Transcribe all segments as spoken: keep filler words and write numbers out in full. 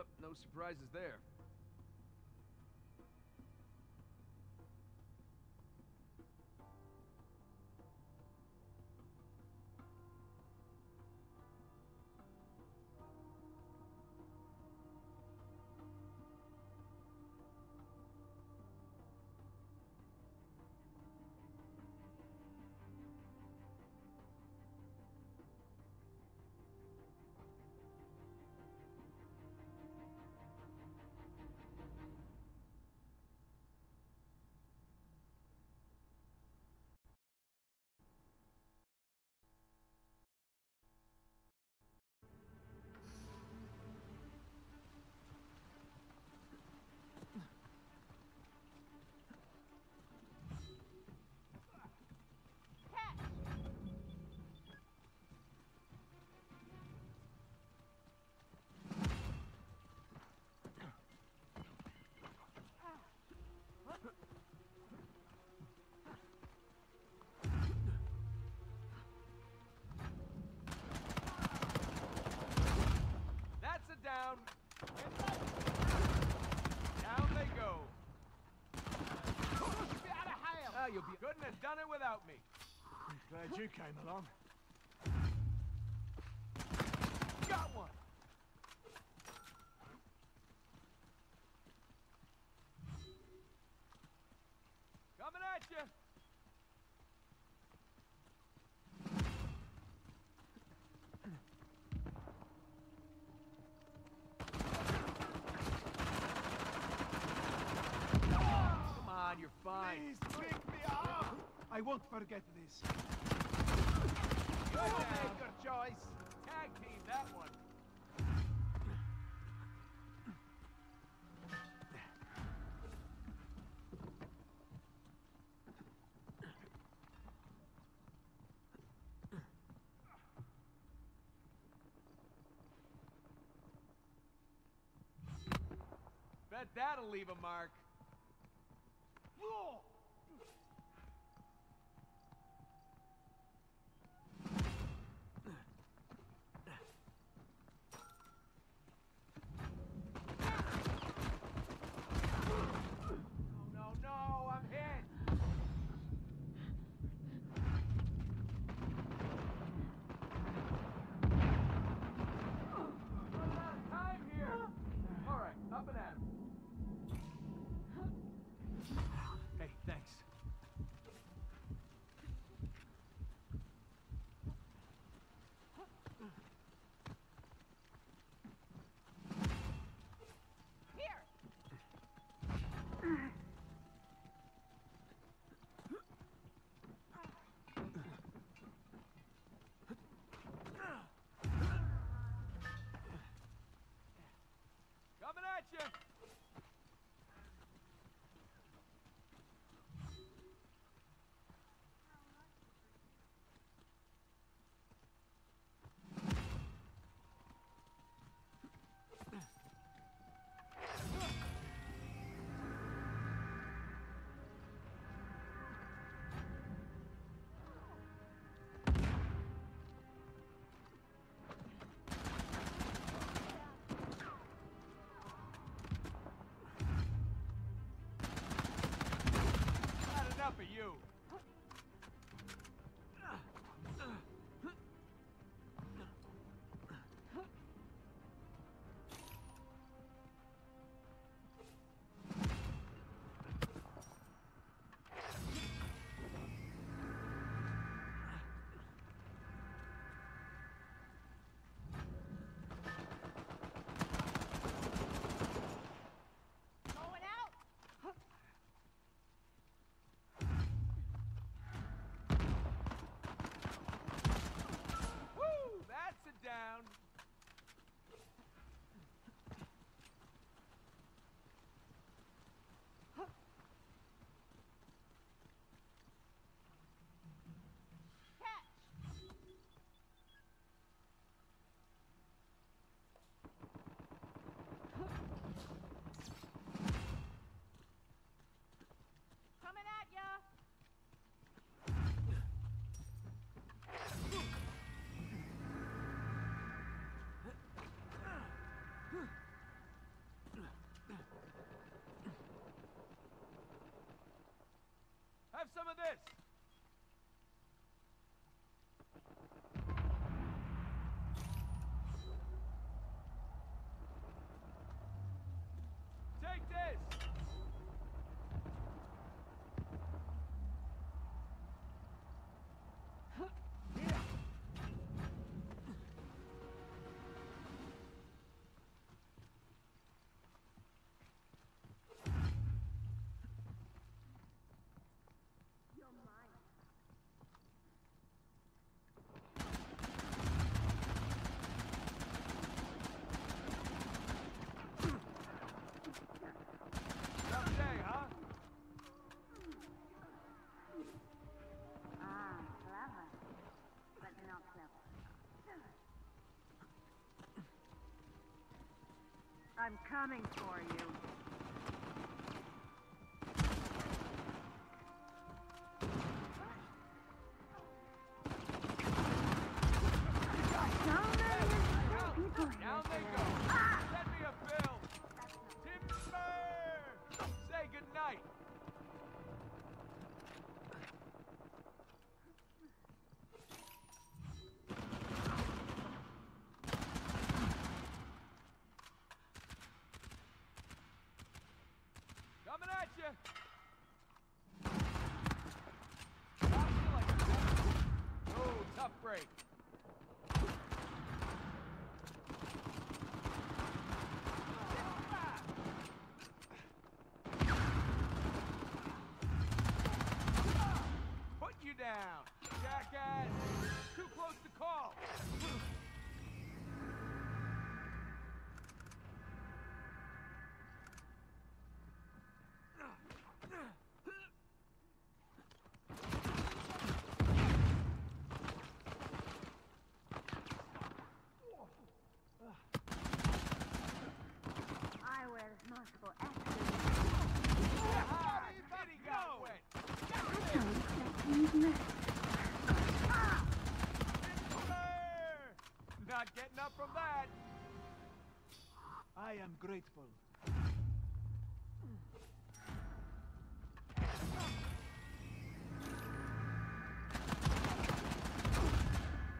Yep, no surprises there. Down. Down they go. You'll be out of hell. Oh, you couldn't have done it without me. I'm glad you came along. Got one. Coming at you. You're fine. Please pick me up! I won't forget this. Go make your choice. Tag team that one. Bet that'll leave a mark. Whoa! Coming at you! For you. Have some of this! Take this! I'm coming for you. Down they go. Send me a bill. Timber! Say good night. Coming at you. Oh, tough break. Put you down, jackass. Too close to call. I wear this merciful action. How did he go? Not getting up from that. I am grateful.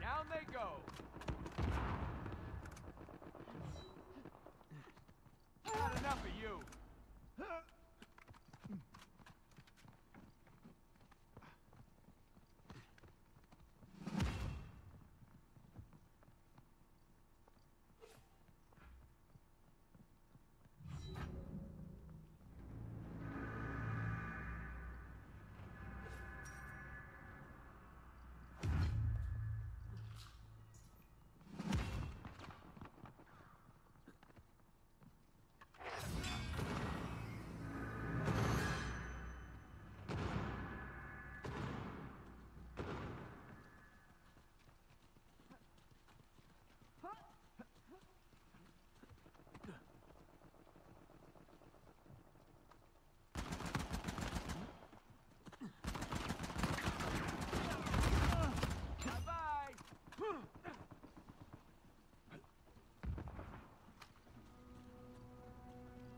Down they go. Not enough of you.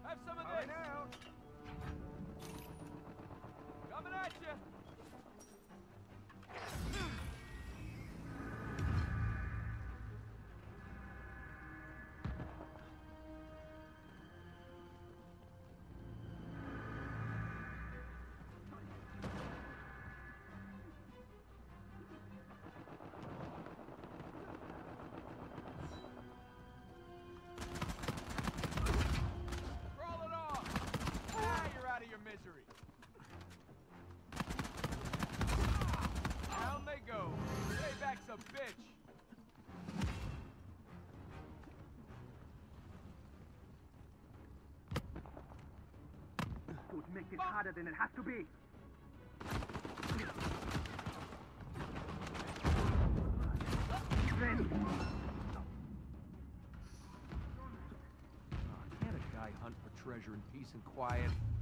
Have some of this! Now. Coming at you! Misery. Down they go. Payback's a bitch. Would make this oh. harder than it has to be. Can't a guy hunt for treasure in peace and quiet?